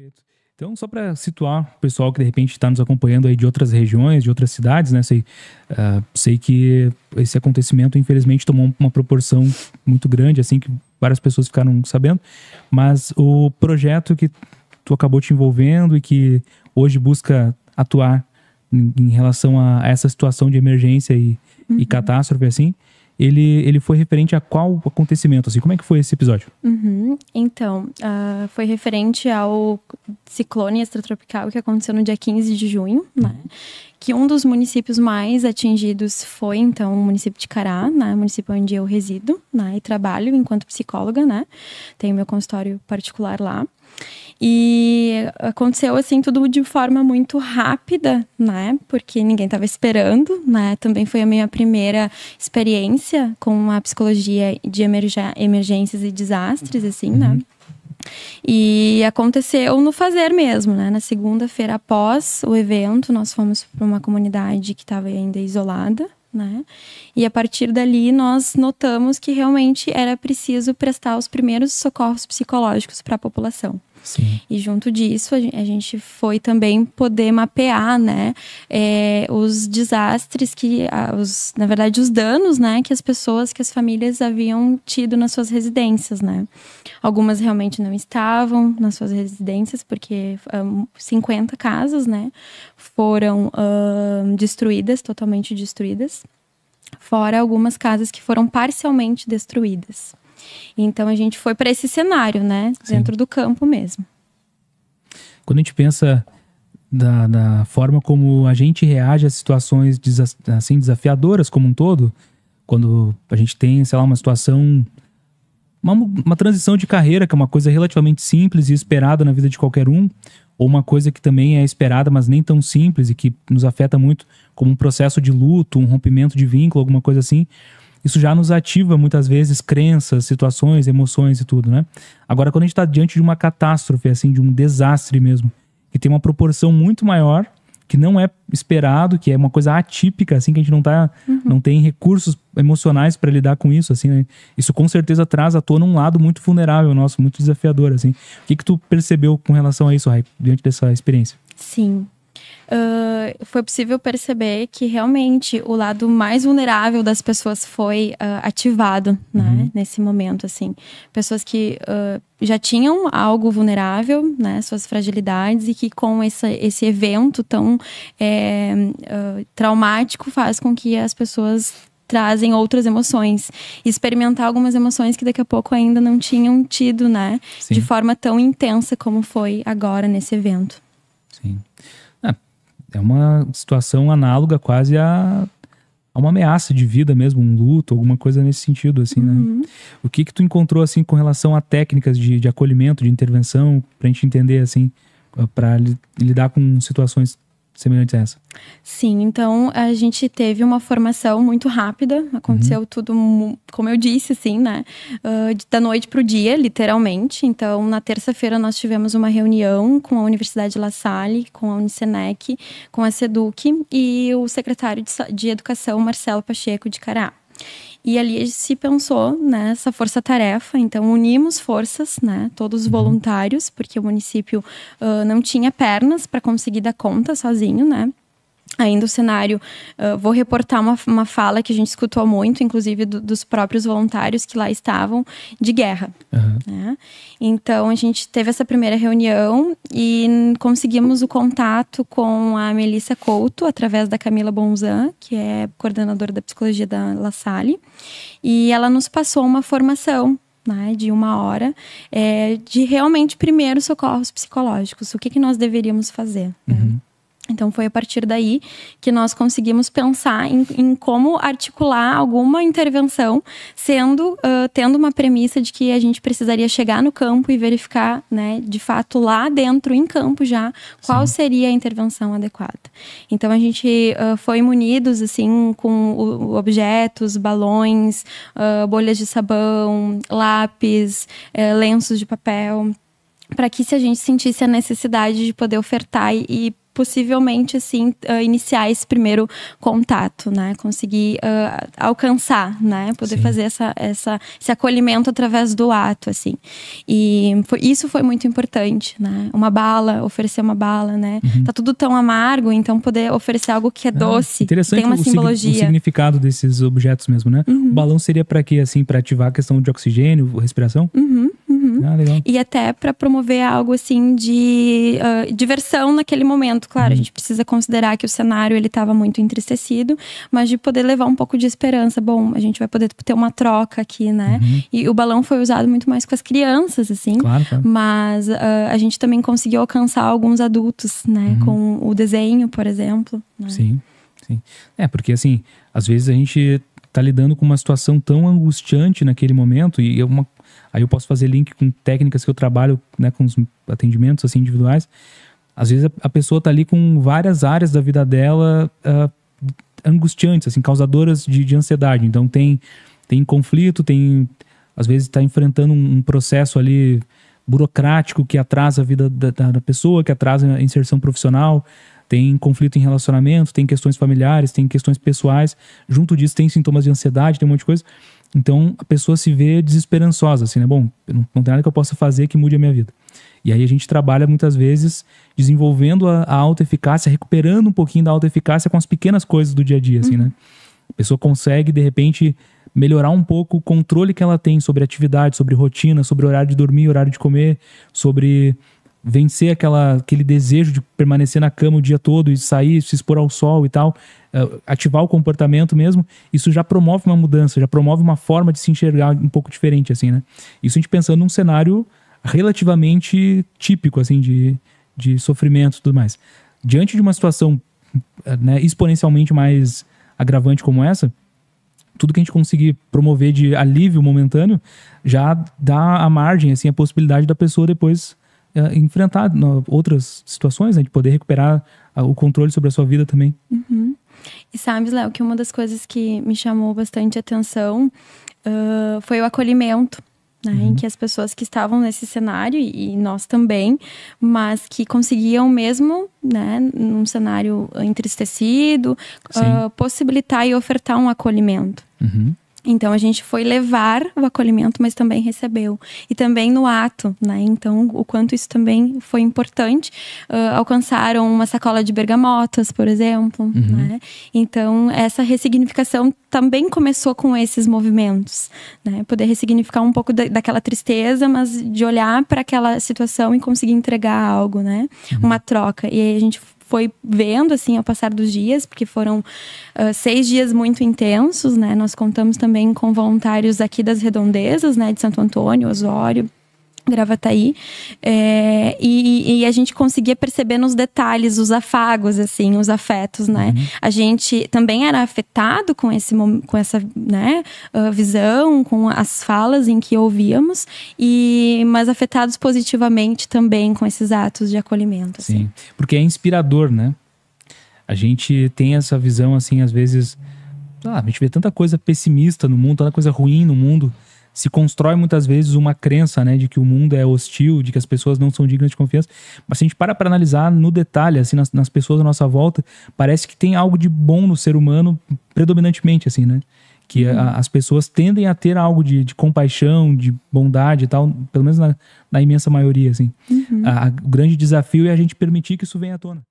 Perfeito. Então, só para situar o pessoal que de repente está nos acompanhando aí de outras regiões, de outras cidades, né? Sei que esse acontecimento, infelizmente, tomou uma proporção muito grande, assim, que várias pessoas ficaram sabendo, mas o projeto que tu acabou te envolvendo e que hoje busca atuar em relação a essa situação de emergência e catástrofe, assim, ele foi referente a qual acontecimento? Assim, como é que foi esse episódio? Então, foi referente ao ciclone extratropical que aconteceu no dia 15 de junho, né? Que um dos municípios mais atingidos foi, então, o município de Caraá, né? Município onde eu resido, né? E trabalho enquanto psicóloga, né? Tenho meu consultório particular lá. E aconteceu, assim, tudo de forma muito rápida, né? Porque ninguém estava esperando, né? Também foi a minha primeira experiência com a psicologia de emergências e desastres, assim, né? E aconteceu no fazer mesmo, né? Na segunda-feira após o evento, nós fomos para uma comunidade que estava ainda isolada, né? E a partir dali nós notamos que realmente era preciso prestar os primeiros socorros psicológicos para a população. Sim. E junto disso a gente foi também poder mapear, né, os desastres que, na verdade, os danos, né, que as pessoas, que as famílias haviam tido nas suas residências, né. Algumas realmente não estavam nas suas residências porque 50 casas, né, foram destruídas, totalmente destruídas, fora algumas casas que foram parcialmente destruídas. Então, a gente foi para esse cenário, né? Sim. Dentro do campo mesmo. Quando a gente pensa da forma como a gente reage a situações assim, desafiadoras como um todo, quando a gente tem, sei lá, uma situação... Uma transição de carreira, que é uma coisa relativamente simples e esperada na vida de qualquer um, ou uma coisa que também é esperada, mas nem tão simples e que nos afeta muito, como um processo de luto, um rompimento de vínculo, alguma coisa assim... Isso já nos ativa, muitas vezes, crenças, situações, emoções e tudo, né? Agora, quando a gente está diante de uma catástrofe, assim, de um desastre mesmo, que tem uma proporção muito maior, que não é esperado, que é uma coisa atípica, assim, que a gente não tem recursos emocionais para lidar com isso, assim, né? Isso, com certeza, traz à tona um lado muito vulnerável nosso, muito desafiador, assim. O que tu percebeu com relação a isso, Rai, diante dessa experiência? Sim. Foi possível perceber que realmente o lado mais vulnerável das pessoas foi ativado, né? Nesse momento, assim, pessoas que já tinham algo vulnerável, né? Suas fragilidades, e que com esse evento tão traumático faz com que as pessoas trazem outras emoções, experimentar algumas emoções que daqui a pouco ainda não tinham tido, né? Sim. De forma tão intensa como foi agora nesse evento. Sim. É uma situação análoga quase a uma ameaça de vida mesmo, um luto, alguma coisa nesse sentido, assim, né? O que tu encontrou, assim, com relação a técnicas de acolhimento, de intervenção, pra gente entender, assim, pra lidar com situações semelhantes a essa? Sim, então a gente teve uma formação muito rápida, aconteceu tudo, como eu disse, assim, né, da noite pro dia, literalmente. Então, na terça-feira nós tivemos uma reunião com a Universidade La Salle, com a Unicenec, com a SEDUC e o secretário de Educação, Marcelo Pacheco, de Caraá. E ali se pensou nessa força-tarefa, então unimos forças, né, todos voluntários, porque o município não tinha pernas para conseguir dar conta sozinho, né. Ainda o cenário, vou reportar uma fala que a gente escutou muito, inclusive dos próprios voluntários que lá estavam, de guerra. Né? Então, a gente teve essa primeira reunião e conseguimos o contato com a Melissa Couto, através da Camila Bonzan, que é coordenadora da psicologia da La Salle. E ela nos passou uma formação, né, de 1 hora, de realmente primeiros socorros psicológicos. O que nós deveríamos fazer, né? Então, foi a partir daí que nós conseguimos pensar em como articular alguma intervenção, tendo uma premissa de que a gente precisaria chegar no campo e verificar, né, de fato, lá dentro, em campo já, qual seria a intervenção adequada. Então, a gente foi munidos, assim, com objetos, balões, bolhas de sabão, lápis, lenços de papel, para que, se a gente sentisse a necessidade de poder ofertar e possivelmente, assim, iniciar esse primeiro contato, né? Conseguir alcançar, né? Poder Sim. fazer esse acolhimento através do ato, assim. E isso foi muito importante, né? Uma bala, oferecer uma bala, né? Uhum. Tá tudo tão amargo, então poder oferecer algo que é doce, interessante, tem uma simbologia. O significado desses objetos mesmo, né? Uhum. O balão seria para quê, assim? Para ativar a questão de oxigênio, respiração? Uhum. Uhum. Ah, legal. E até para promover algo assim de diversão naquele momento. Claro, a gente precisa considerar que o cenário ele estava muito entristecido, mas de poder levar um pouco de esperança. Bom, a gente vai poder ter uma troca aqui, né? Uhum. E o balão foi usado muito mais com as crianças, assim. Claro, claro. Mas a gente também conseguiu alcançar alguns adultos, né? Uhum. Com o desenho, por exemplo. Né? Sim, sim. É, porque assim, às vezes a gente tá lidando com uma situação tão angustiante naquele momento e é uma... Aí eu posso fazer link com técnicas que eu trabalho, né, com os atendimentos assim, individuais. Às vezes a pessoa tá ali com várias áreas da vida dela angustiantes, assim, causadoras de ansiedade. Então tem conflito, tem... Às vezes tá enfrentando um processo ali burocrático que atrasa a vida da pessoa, que atrasa a inserção profissional. Tem conflito em relacionamento, tem questões familiares, tem questões pessoais. Junto disso tem sintomas de ansiedade, tem um monte de coisa. Então, a pessoa se vê desesperançosa, assim, né? Bom, não tem nada que eu possa fazer que mude a minha vida. E aí a gente trabalha, muitas vezes, desenvolvendo a autoeficácia, recuperando um pouquinho da autoeficácia com as pequenas coisas do dia a dia, assim, né? A pessoa consegue, de repente, melhorar um pouco o controle que ela tem sobre atividade, sobre rotina, sobre horário de dormir, horário de comer, sobre vencer aquele desejo de permanecer na cama o dia todo e sair, se expor ao sol e tal, ativar o comportamento mesmo. Isso já promove uma mudança, já promove uma forma de se enxergar um pouco diferente, assim, né? Isso a gente pensando num cenário relativamente típico, assim, de sofrimento e tudo mais. Diante de uma situação, né, exponencialmente mais agravante como essa, tudo que a gente conseguir promover de alívio momentâneo já dá a margem, assim, a possibilidade da pessoa depois enfrentar outras situações, né, de poder recuperar o controle sobre a sua vida também. Uhum. E sabe, Léo, que uma das coisas que me chamou bastante atenção foi o acolhimento, né, uhum. em que as pessoas que estavam nesse cenário, e nós também, mas que conseguiam mesmo, né, num cenário entristecido, possibilitar e ofertar um acolhimento. Uhum. Então, a gente foi levar o acolhimento, mas também recebeu. E também no ato, né? Então, o quanto isso também foi importante. Alcançaram uma sacola de bergamotas, por exemplo, uhum. né? Então, essa ressignificação também começou com esses movimentos, né? Poder ressignificar um pouco daquela tristeza, mas de olhar para aquela situação e conseguir entregar algo, né? Uhum. Uma troca. E aí, a gente foi vendo, assim, ao passar dos dias, porque foram 6 dias muito intensos, né? Nós contamos também com voluntários aqui das redondezas, né? De Santo Antônio, Osório, Gravataí. E a gente conseguia perceber nos detalhes os afagos, assim, os afetos, né? Uhum. A gente também era afetado com essa, né, visão, com as falas em que ouvíamos, mas afetados positivamente também com esses atos de acolhimento. Assim. Sim, porque é inspirador, né? A gente tem essa visão, assim, às vezes... Ah, a gente vê tanta coisa pessimista no mundo, tanta coisa ruim no mundo... Se constrói muitas vezes uma crença, né, de que o mundo é hostil, de que as pessoas não são dignas de confiança. Mas se a gente para analisar no detalhe, assim, nas pessoas à nossa volta, parece que tem algo de bom no ser humano, predominantemente, assim, né? Que uhum. As pessoas tendem a ter algo de compaixão, de bondade e tal, pelo menos na imensa maioria, assim. Uhum. O grande desafio é a gente permitir que isso venha à tona.